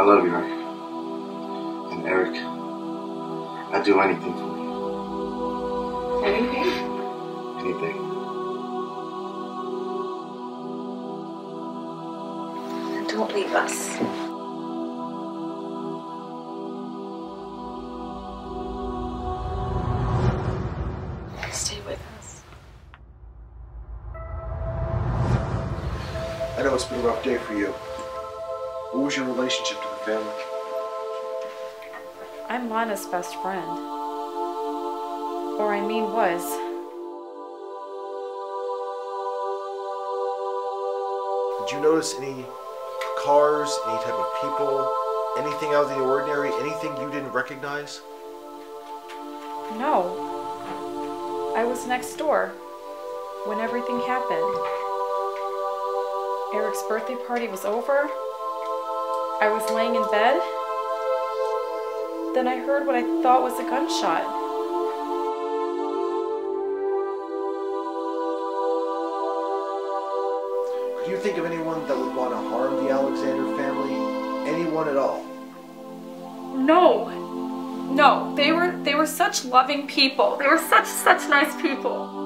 I love you, Eric. And Eric, I'd do anything for you. Anything? Anything. Don't leave us. Stay with us. I know it's been a rough day for you. What was your relationship to the family? I'm Lana's best friend. Or I mean was. Did you notice any cars, any type of people, anything out of the ordinary, anything you didn't recognize? No. I was next door when everything happened. Eric's birthday party was over. I was laying in bed. Then I heard what I thought was a gunshot. Do you think of anyone that would want to harm the Alexander family? Anyone at all? No. No. They were such loving people. They were such nice people.